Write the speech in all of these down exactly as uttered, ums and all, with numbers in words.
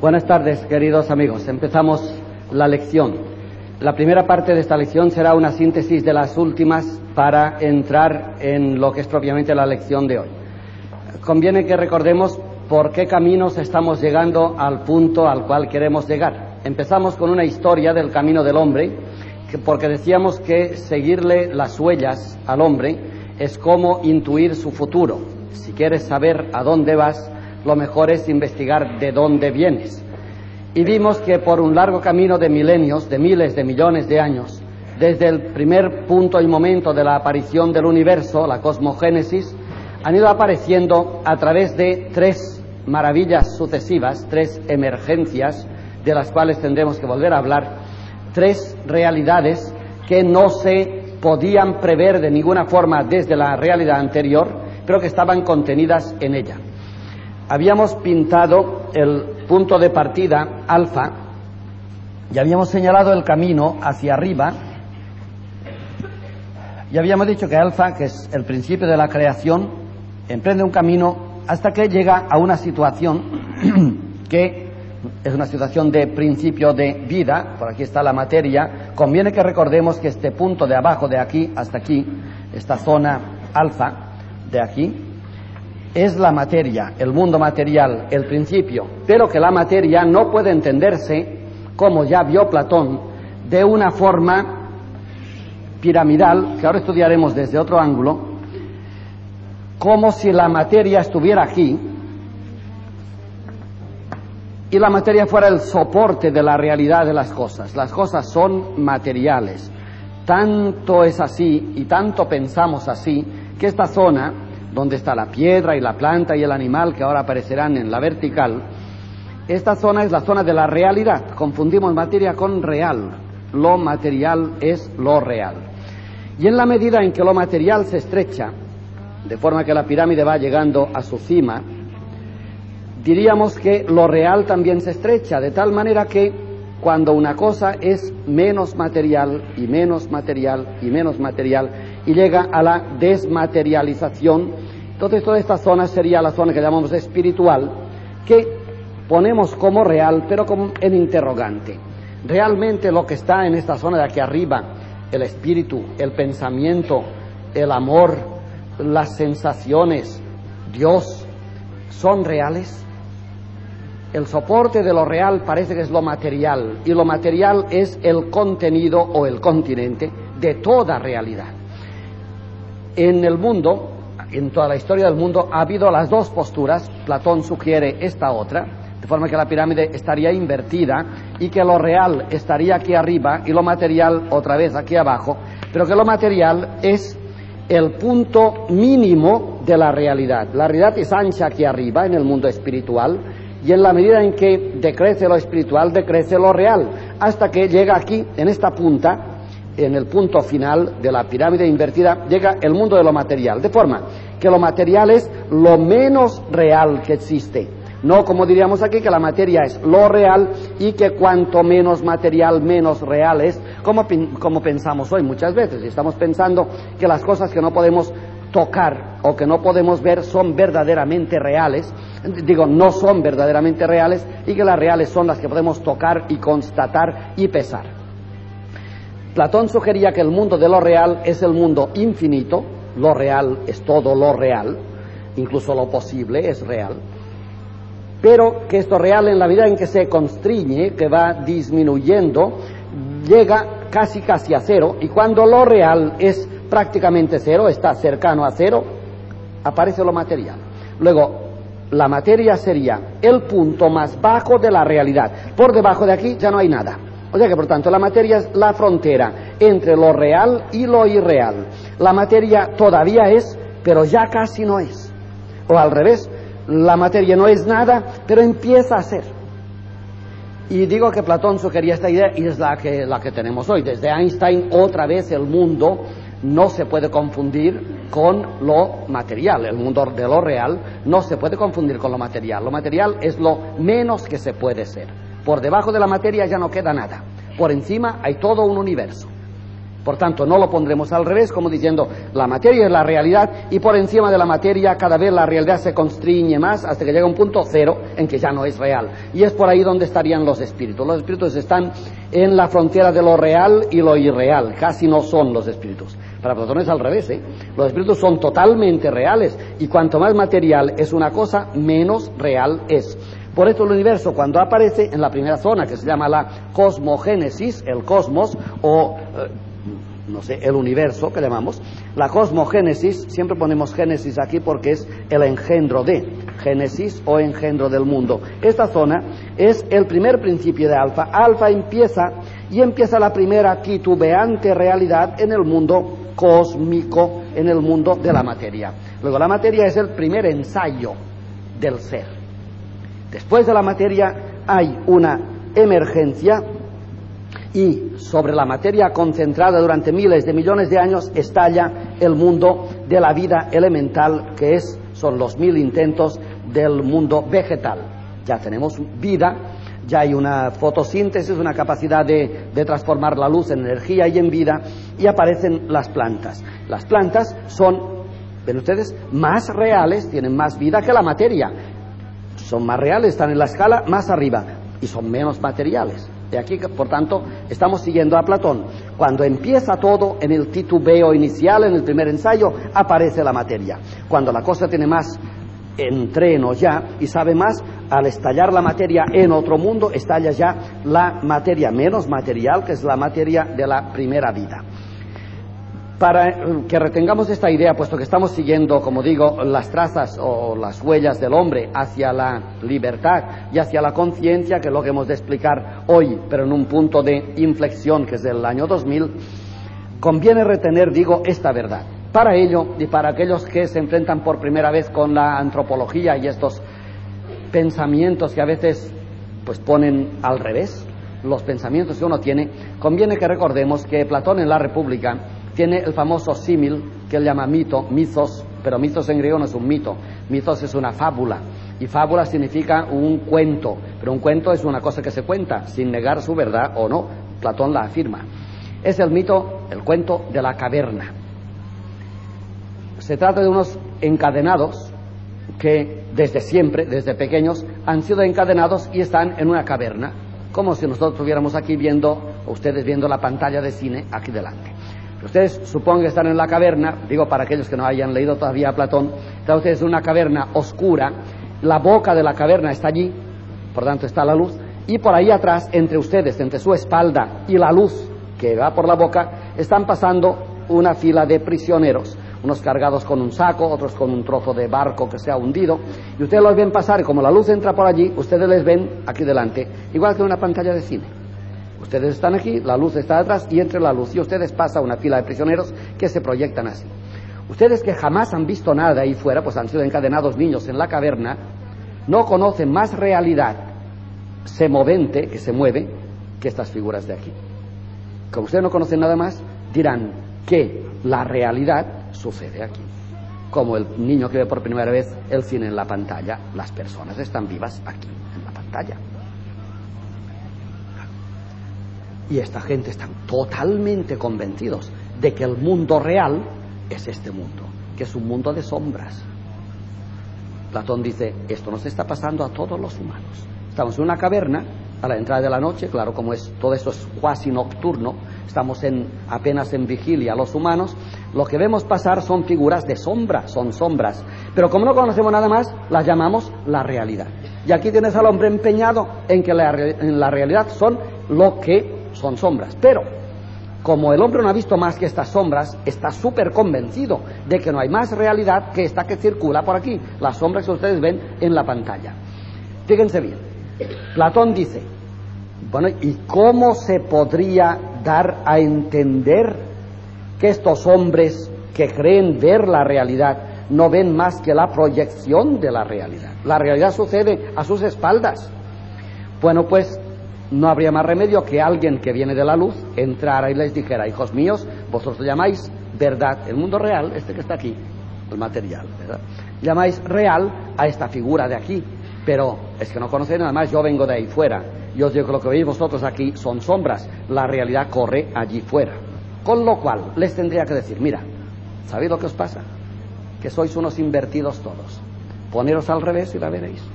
Buenas tardes, queridos amigos. Empezamos la lección. La primera parte de esta lección será una síntesis de las últimas para entrar en lo que es propiamente la lección de hoy. Conviene que recordemos por qué caminos estamos llegando al punto al cual queremos llegar. Empezamos con una historia del camino del hombre, porque decíamos que seguirle las huellas al hombre es como intuir su futuro. Si quieres saber a dónde vas, lo mejor es investigar de dónde vienes. Y vimos que por un largo camino de milenios, de miles de millones de años, desde el primer punto y momento de la aparición del universo, la cosmogénesis, han ido apareciendo a través de tres maravillas sucesivas, tres emergencias, de las cuales tendremos que volver a hablar, tres realidades que no se podían prever de ninguna forma desde la realidad anterior, pero que estaban contenidas en ella. Habíamos pintado el punto de partida, alfa, y habíamos señalado el camino hacia arriba, y habíamos dicho que alfa, que es el principio de la creación, emprende un camino hasta que llega a una situación que es una situación de principio de vida. Por aquí está la materia. Conviene que recordemos que este punto de abajo, de aquí hasta aquí, esta zona alfa de aquí, es la materia, el mundo material, el principio, pero que la materia no puede entenderse, como ya vio Platón, de una forma piramidal, que ahora estudiaremos desde otro ángulo, como si la materia estuviera aquí y la materia fuera el soporte de la realidad de las cosas. Las cosas son materiales. Tanto es así y tanto pensamos así que esta zona, donde está la piedra y la planta y el animal que ahora aparecerán en la vertical, esta zona es la zona de la realidad. Confundimos materia con real. Lo material es lo real. Y en la medida en que lo material se estrecha, de forma que la pirámide va llegando a su cima, diríamos que lo real también se estrecha, de tal manera que cuando una cosa es menos material y menos material y menos material, y llega a la desmaterialización, entonces toda esta zona sería la zona que llamamos espiritual, que ponemos como real, pero como en interrogante. Realmente lo que está en esta zona de aquí arriba, el espíritu, el pensamiento, el amor, las sensaciones, Dios, ¿son reales? El soporte de lo real parece que es lo material, y lo material es el contenido o el continente de toda realidad. En el mundo, en toda la historia del mundo, ha habido las dos posturas. Platón sugiere esta otra, de forma que la pirámide estaría invertida y que lo real estaría aquí arriba y lo material otra vez aquí abajo, pero que lo material es el punto mínimo de la realidad. La realidad es ancha aquí arriba, en el mundo espiritual, y en la medida en que decrece lo espiritual, decrece lo real, hasta que llega aquí, en esta punta, en el punto final de la pirámide invertida, llega el mundo de lo material, de forma que lo material es lo menos real que existe. No como diríamos aquí, que la materia es lo real y que cuanto menos material, menos real es, como, como pensamos hoy muchas veces. Estamos pensando que las cosas que no podemos tocar o que no podemos ver son verdaderamente reales, digo, no son verdaderamente reales, y que las reales son las que podemos tocar y constatar y pesar. Platón sugería que el mundo de lo real es el mundo infinito. Lo real es todo lo real, incluso lo posible es real, pero que esto real, en la medida en que se constriñe, que va disminuyendo, llega casi casi a cero, y cuando lo real es prácticamente cero, está cercano a cero, aparece lo material. Luego, la materia sería el punto más bajo de la realidad. Por debajo de aquí ya no hay nada. O sea que, por tanto, la materia es la frontera entre lo real y lo irreal. La materia todavía es, pero ya casi no es. O al revés, la materia no es nada, pero empieza a ser. Y digo que Platón sugería esta idea, y es la que, la que tenemos hoy. Desde Einstein, otra vez, el mundo no se puede confundir con lo material. El mundo de lo real no se puede confundir con lo material. Lo material es lo menos que se puede ser. Por debajo de la materia ya no queda nada. Por encima hay todo un universo. Por tanto, no lo pondremos al revés, como diciendo, la materia es la realidad, y por encima de la materia cada vez la realidad se constriñe más, hasta que llega un punto cero en que ya no es real. Y es por ahí donde estarían los espíritus. Los espíritus están en la frontera de lo real y lo irreal, casi no son los espíritus. Para Platón es al revés, ¿eh? Los espíritus son totalmente reales, y cuanto más material es una cosa, menos real es. Por esto el universo, cuando aparece en la primera zona, que se llama la cosmogénesis, el cosmos, o, eh, no sé, el universo, que llamamos, la cosmogénesis, siempre ponemos génesis aquí porque es el engendro de, génesis o engendro del mundo. Esta zona es el primer principio de Alfa. Alfa empieza, y empieza la primera titubeante realidad en el mundo cósmico, en el mundo de la materia. Luego, la materia es el primer ensayo del ser. Después de la materia hay una emergencia, y sobre la materia concentrada durante miles de millones de años estalla el mundo de la vida elemental, que es, son los mil intentos del mundo vegetal. Ya tenemos vida, ya hay una fotosíntesis, una capacidad de, de transformar la luz en energía y en vida, y aparecen las plantas. Las plantas son, ven ustedes, más reales, tienen más vida que la materia. Son más reales, están en la escala más arriba, y son menos materiales. De aquí, por tanto, estamos siguiendo a Platón. Cuando empieza todo, en el titubeo inicial, en el primer ensayo, aparece la materia. Cuando la cosa tiene más entreno ya, y sabe más, al estallar la materia en otro mundo, estalla ya la materia menos material, que es la materia de la primera vida. Para que retengamos esta idea, puesto que estamos siguiendo, como digo, las trazas o las huellas del hombre hacia la libertad y hacia la conciencia, que es lo que hemos de explicar hoy, pero en un punto de inflexión que es del año dos mil, conviene retener, digo, esta verdad. Para ello, y para aquellos que se enfrentan por primera vez con la antropología y estos pensamientos que a veces pues ponen al revés los pensamientos que uno tiene, conviene que recordemos que Platón en La República tiene el famoso símil que él llama mito, mitos, pero mitos en griego no es un mito, mitos es una fábula, y fábula significa un cuento, pero un cuento es una cosa que se cuenta, sin negar su verdad o no, Platón la afirma. Es el mito, el cuento de la caverna. Se trata de unos encadenados que desde siempre, desde pequeños, han sido encadenados y están en una caverna, como si nosotros estuviéramos aquí viendo, o ustedes viendo la pantalla de cine aquí delante. Ustedes supongo que están en la caverna, digo para aquellos que no hayan leído todavía a Platón, están ustedes en una caverna oscura, la boca de la caverna está allí, por tanto está la luz, y por ahí atrás, entre ustedes, entre su espalda y la luz que va por la boca, están pasando una fila de prisioneros, unos cargados con un saco, otros con un trozo de barco que se ha hundido, y ustedes los ven pasar, y como la luz entra por allí, ustedes les ven aquí delante, igual que una pantalla de cine. Ustedes están aquí, la luz está atrás, y entre la luz y ustedes pasa una fila de prisioneros que se proyectan así. Ustedes que jamás han visto nada ahí fuera, pues han sido encadenados niños en la caverna, no conocen más realidad semovente, que se mueve, que estas figuras de aquí. Como ustedes no conocen nada más, dirán que la realidad sucede aquí. Como el niño que ve por primera vez el cine en la pantalla, las personas están vivas aquí, en la pantalla. Y esta gente están totalmente convencidos de que el mundo real es este mundo, que es un mundo de sombras. Platón dice, esto nos está pasando a todos los humanos. Estamos en una caverna, a la entrada de la noche, claro, como es todo esto es cuasi nocturno, estamos en, apenas en vigilia los humanos, lo que vemos pasar son figuras de sombra, son sombras. Pero como no conocemos nada más, las llamamos la realidad. Y aquí tienes al hombre empeñado en que la, en la realidad son lo que son sombras, pero como el hombre no ha visto más que estas sombras, está súper convencido de que no hay más realidad que esta que circula por aquí, las sombras que ustedes ven en la pantalla. Fíjense bien, Platón dice, bueno, ¿y cómo se podría dar a entender que estos hombres que creen ver la realidad no ven más que la proyección de la realidad? La realidad sucede a sus espaldas. Bueno, pues no habría más remedio que alguien que viene de la luz entrara y les dijera, hijos míos, vosotros llamáis verdad el mundo real, este que está aquí, el material, ¿verdad? Llamáis real a esta figura de aquí, pero es que no conocéis nada más, yo vengo de ahí fuera, yo os digo que lo que veis vosotros aquí son sombras, la realidad corre allí fuera. Con lo cual, les tendría que decir, mira, ¿sabéis lo que os pasa? Que sois unos invertidos todos. Poneros al revés y la veréis.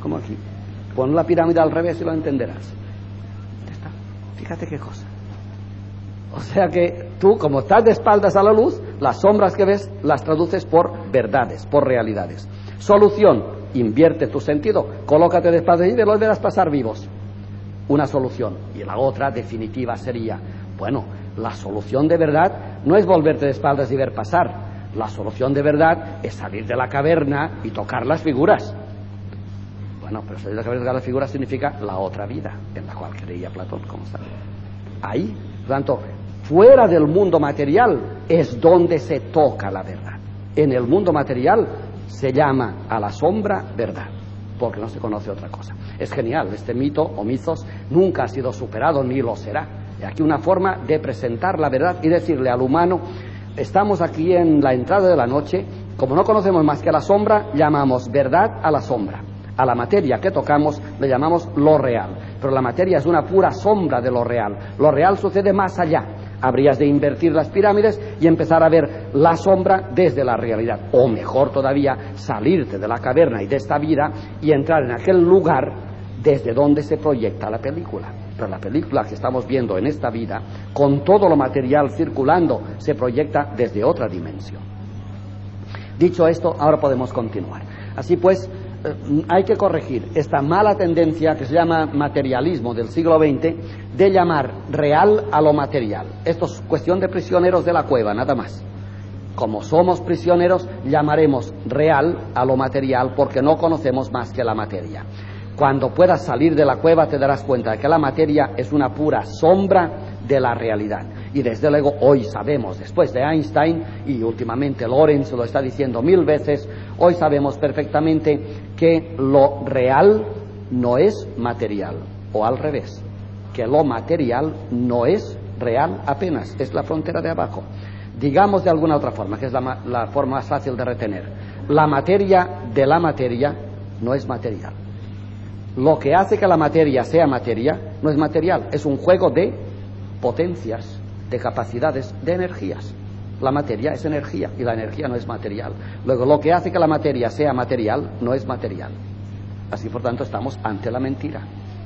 Como aquí. Pon la pirámide al revés y lo entenderás. Ya está. Fíjate qué cosa. O sea que tú, como estás de espaldas a la luz, las sombras que ves las traduces por verdades, por realidades. Solución, invierte tu sentido, colócate de espaldas y de los verás pasar vivos. Una solución. Y la otra definitiva sería, bueno, la solución de verdad no es volverte de espaldas y ver pasar. La solución de verdad es salir de la caverna y tocar las figuras. Bueno, pero salir de la caverna y tocar las figuras significa la otra vida, en la cual creía Platón, como sabe. Ahí, por tanto, fuera del mundo material es donde se toca la verdad. En el mundo material se llama a la sombra verdad, porque no se conoce otra cosa. Es genial, este mito o mitos nunca ha sido superado ni lo será. Y aquí una forma de presentar la verdad y decirle al humano: estamos aquí en la entrada de la noche, como no conocemos más que la sombra, llamamos verdad a la sombra. A la materia que tocamos le llamamos lo real, pero la materia es una pura sombra de lo real. Lo real sucede más allá. Habrías de invertir las pirámides y empezar a ver la sombra desde la realidad, o mejor todavía, salirte de la caverna y de esta vida y entrar en aquel lugar desde donde se proyecta la película. Pero la película que estamos viendo en esta vida, con todo lo material circulando, se proyecta desde otra dimensión. Dicho esto, ahora podemos continuar. Así pues, hay que corregir esta mala tendencia que se llama materialismo del siglo veinte de llamar real a lo material. Esto es cuestión de prisioneros de la cueva, nada más. Como somos prisioneros, llamaremos real a lo material porque no conocemos más que la materia. Cuando puedas salir de la cueva te darás cuenta de que la materia es una pura sombra de la realidad. Y desde luego hoy sabemos, después de Einstein, y últimamente Lorentz lo está diciendo mil veces, hoy sabemos perfectamente que lo real no es material, o al revés, que lo material no es real apenas, es la frontera de abajo. Digamos de alguna otra forma, que es la, la forma más fácil de retener, la materia de la materia no es material. Lo que hace que la materia sea materia no es material, es un juego de potencias, de capacidades, de energías. La materia es energía y la energía no es material. Luego, lo que hace que la materia sea material no es material. Así, por tanto, estamos ante la mentira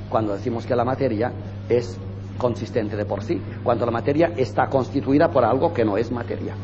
cuando decimos que la materia es consistente de por sí, cuando la materia está constituida por algo que no es materia.